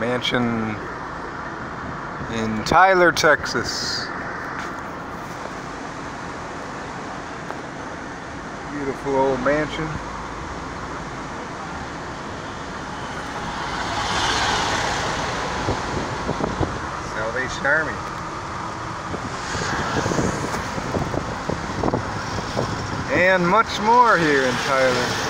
mansion in Tyler, Texas. Beautiful old mansion. Salvation Army. And much more here in Tyler.